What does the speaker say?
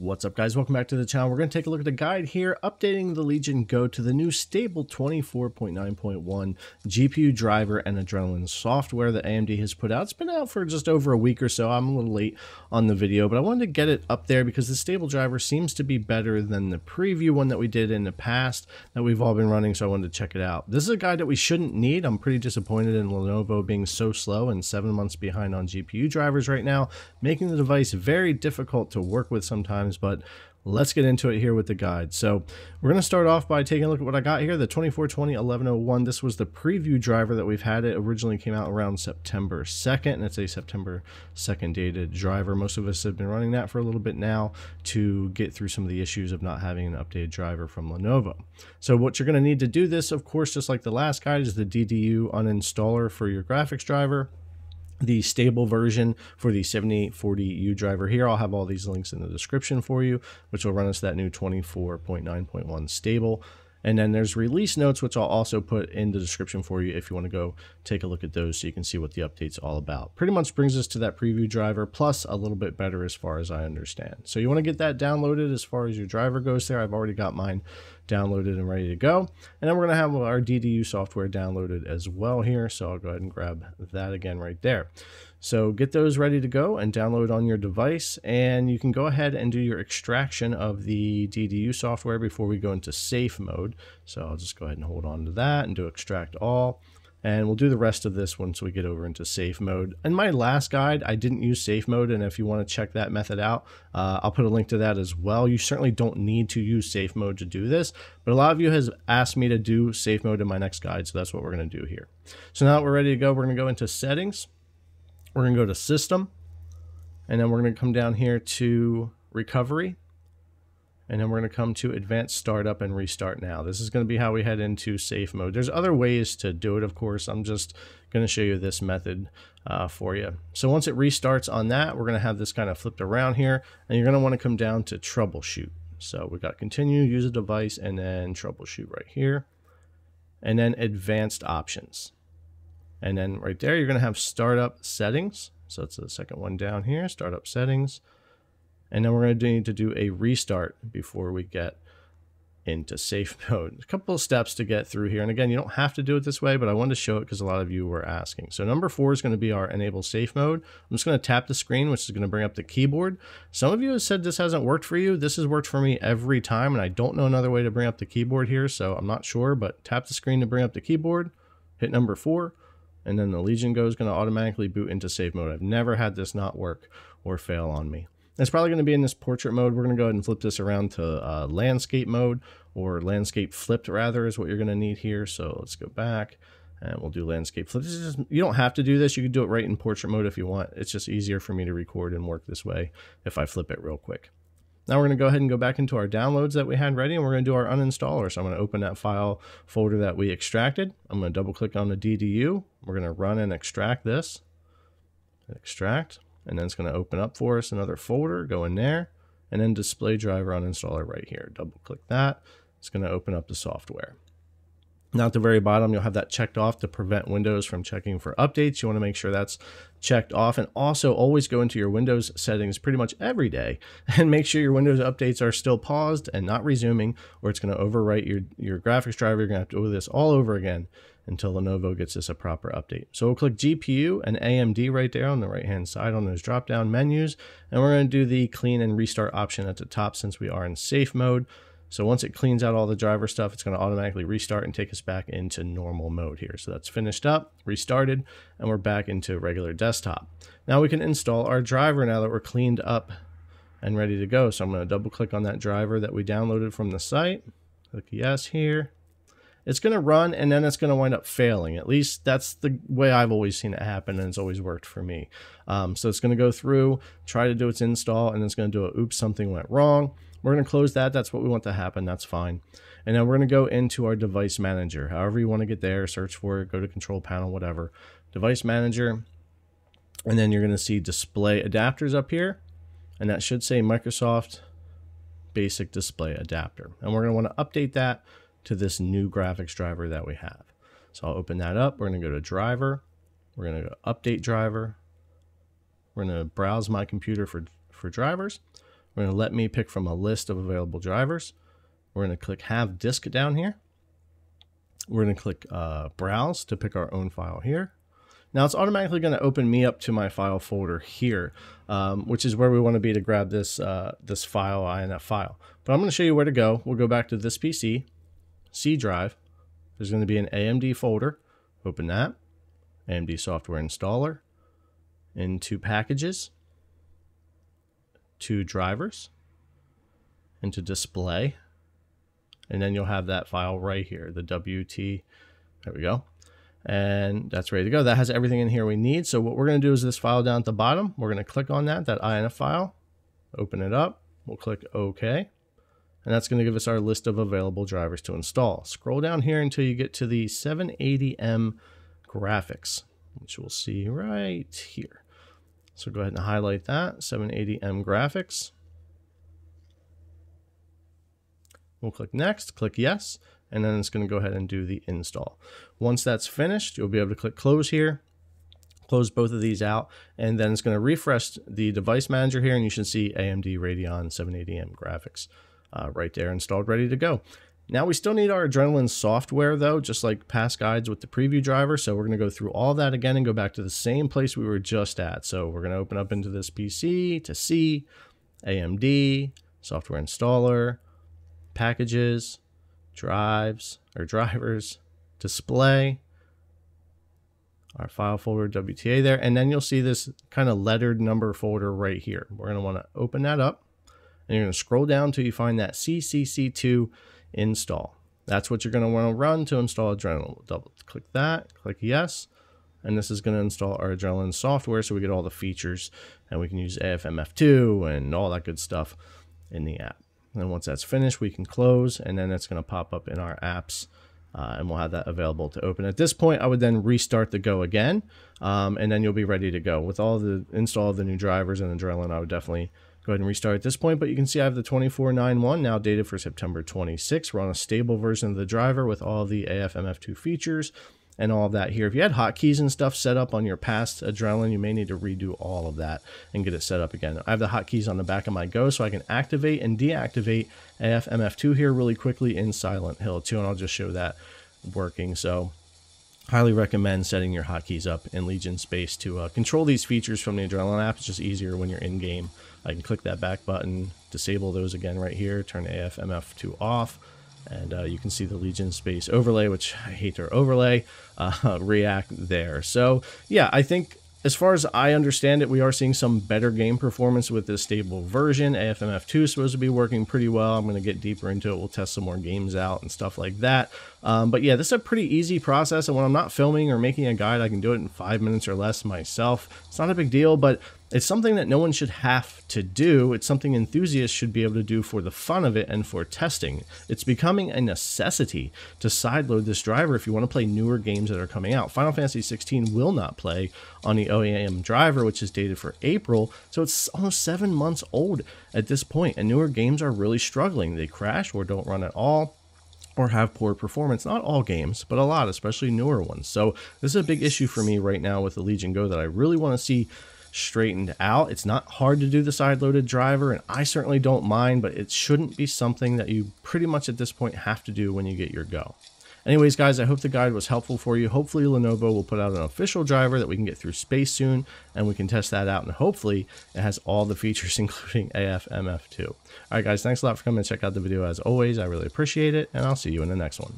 What's up, guys? Welcome back to the channel. We're going to take a look at the guide here, updating the Legion Go to the new stable 24.9.1 GPU driver and Adrenaline software that AMD has put out. It's been out for just over a week or so. I'm a little late on the video, but I wanted to get it up there because the stable driver seems to be better than the preview one that we did in the past that we've all been running, so I wanted to check it out. This is a guide that we shouldn't need. I'm pretty disappointed in Lenovo being so slow and 7 months behind on GPU drivers right now, making the device very difficult to work with sometimes. But let's get into it here with the guide. So we're going to start off by taking a look at what I got here, the 2420-1101. This was the preview driver that we've had. It originally came out around September 2nd, and it's a September 2nd dated driver. Most of us have been running that for a little bit now to get through some of the issues of not having an updated driver from Lenovo. So what you're going to need to do this, of course, just like the last guide, is the DDU uninstaller for your graphics driver. The stable version for the 7840U driver here. I'll have all these links in the description for you, which will run us that new 24.9.1 stable. And then there's release notes, which I'll also put in the description for you if you want to go take a look at those so you can see what the update's all about. Pretty much brings us to that preview driver, plus a little bit better as far as I understand. So you want to get that downloaded as far as your driver goes there. I've already got mine downloaded and ready to go. And then we're going to have our DDU software downloaded as well here. So I'll go ahead and grab that again right there. So get those ready to go and download on your device, and you can go ahead and do your extraction of the DDU software before we go into safe mode. So I'll just go ahead and hold on to that and do extract all. And we'll do the rest of this once we get over into safe mode. In my last guide, I didn't use safe mode, and if you want to check that method out, I'll put a link to that as well. You certainly don't need to use safe mode to do this, but a lot of you has asked me to do safe mode in my next guide, so that's what we're going to do here. So now that we're ready to go, we're going to go into settings. We're going to go to system, and then we're going to come down here to recovery. And then we're going to come to advanced startup and restart now. This is going to be how we head into safe mode. There's other ways to do it, of course. I'm just going to show you this method for you. So once it restarts on that, we're going to have this kind of flipped around here, and you're going to want to come down to troubleshoot. So we've got continue, use a device, and then troubleshoot right here, and then advanced options. And then right there, you're going to have startup settings. So it's the second one down here, startup settings. And then we're going to need to do a restart before we get into safe mode. A couple of steps to get through here. And again, you don't have to do it this way, but I wanted to show it because a lot of you were asking. So number 4 is going to be our enable safe mode. I'm just going to tap the screen, which is going to bring up the keyboard. Some of you have said this hasn't worked for you. This has worked for me every time, and I don't know another way to bring up the keyboard here, so I'm not sure, but tap the screen to bring up the keyboard, hit number 4. And then the Legion Go is going to automatically boot into safe mode. I've never had this not work or fail on me. It's probably going to be in this portrait mode. We're going to go ahead and flip this around to landscape mode, or landscape flipped rather is what you're going to need here. So let's go back and we'll do landscape flip. This is just, you don't have to do this. You can do it right in portrait mode if you want. It's just easier for me to record and work this way if I flip it real quick. Now we're going to go ahead and go back into our downloads that we had ready, and we're going to do our uninstaller. So I'm going to open that file folder that we extracted. I'm going to double click on the DDU. We're going to run and extract this. Extract. And then it's going to open up for us another folder. Go in there, and then display driver uninstaller right here. Double click that. It's going to open up the software. Now at the very bottom, you'll have that checked off to prevent Windows from checking for updates. You want to make sure that's checked off, and also always go into your Windows settings pretty much every day and make sure your Windows updates are still paused and not resuming, or it's going to overwrite your graphics driver. You're going to have to do this all over again until Lenovo gets us a proper update. So we'll click GPU and AMD right there on the right-hand side on those drop-down menus, and we're going to do the clean and restart option at the top since we are in safe mode. So once it cleans out all the driver stuff, it's going to automatically restart and take us back into normal mode here. So that's finished up, restarted, and we're back into regular desktop. Now we can install our driver now that we're cleaned up and ready to go. So I'm going to double click on that driver that we downloaded from the site. Click yes here. It's going to run, and then it's going to wind up failing. At least that's the way I've always seen it happen, and it's always worked for me. So it's going to go through, try to do its install, and it's going to do a oops, something went wrong. We're going to close that. That's what we want to happen. That's fine. And then we're going to go into our device manager. However you want to get there, search for it, go to control panel, whatever. Device manager. And then you're going to see display adapters up here. And that should say Microsoft Basic Display Adapter. And we're going to want to update that to this new graphics driver that we have. So I'll open that up. We're going to go to driver. We're going to go to update driver. We're going to browse my computer for drivers. We're going to let me pick from a list of available drivers. We're going to click Have Disk down here. We're going to click Browse to pick our own file here. Now it's automatically going to open me up to my file folder here, which is where we want to be to grab this this file, INF file. But I'm going to show you where to go. We'll go back to this PC, C drive. There's going to be an AMD folder. Open that. AMD software installer. Into packages. To drivers. Into display. And then you'll have that file right here, the WT. There we go. And that's ready to go. That has everything in here we need. So what we're going to do is this file down at the bottom. We're going to click on that INF file, open it up. We'll click OK. And that's going to give us our list of available drivers to install. Scroll down here until you get to the 780M graphics, which we'll see right here. So go ahead and highlight that, 780M graphics. We'll click Next, click Yes, and then it's going to go ahead and do the install. Once that's finished, you'll be able to click Close here, close both of these out, and then it's going to refresh the device manager here, and you should see AMD Radeon 780M graphics right there installed, ready to go. Now we still need our Adrenaline software though, just like past guides with the preview driver. So we're going to go through all that again and go back to the same place we were just at. So we're going to open up into this PC to C, AMD, software installer, packages, drives or drivers, display, our file folder WTA there, and then you'll see this kind of lettered number folder right here. We're going to want to open that up and you're going to scroll down until you find that CCC2 install. That's what you're going to want to run to install Adrenaline. We'll double click that, click yes, and this is going to install our Adrenaline software so we get all the features and we can use AFMF2 and all that good stuff in the app. And once that's finished, we can close, and then it's going to pop up in our apps, and we'll have that available to open. At this point, I would then restart the Go again, and then you'll be ready to go. With all the install of the new drivers and Adrenaline, I would definitely go ahead and restart at this point. But you can see I have the 2491 now dated for September 26. We're on a stable version of the driver with all the AFMF2 features and all of that here. If you had hotkeys and stuff set up on your past Adrenaline, you may need to redo all of that and get it set up again. I have the hotkeys on the back of my Go so I can activate and deactivate AFMF2 here really quickly in Silent Hill 2, and I'll just show that working. So highly recommend setting your hotkeys up in Legion space to control these features from the Adrenaline app. It's just easier when you're in game. I can click that back button, disable those again right here, turn AFMF2 off, and you can see the Legion space overlay, which I hate their overlay, react there. So yeah, I think as far as I understand it, we are seeing some better game performance with this stable version. AFMF2 is supposed to be working pretty well. I'm going to get deeper into it. We'll test some more games out and stuff like that. But yeah, this is a pretty easy process. And when I'm not filming or making a guide, I can do it in 5 minutes or less myself. It's not a big deal, but it's something that no one should have to do. It's something enthusiasts should be able to do for the fun of it and for testing. It's becoming a necessity to sideload this driver if you want to play newer games that are coming out. Final Fantasy XVI will not play on the OEM driver, which is dated for April, so it's almost 7 months old at this point, and newer games are really struggling. They crash or don't run at all, or have poor performance. Not all games, but a lot, especially newer ones. So this is a big issue for me right now with the Legion Go that I really want to see straightened out. It's not hard to do the side-loaded driver, and I certainly don't mind, but it shouldn't be something that you pretty much at this point have to do when you get your Go. Anyways, guys, I hope the guide was helpful for you. Hopefully Lenovo will put out an official driver that we can get through space soon, and we can test that out, and hopefully it has all the features, including AFMF2. All right, guys, thanks a lot for coming and check out the video. As always, I really appreciate it, and I'll see you in the next one.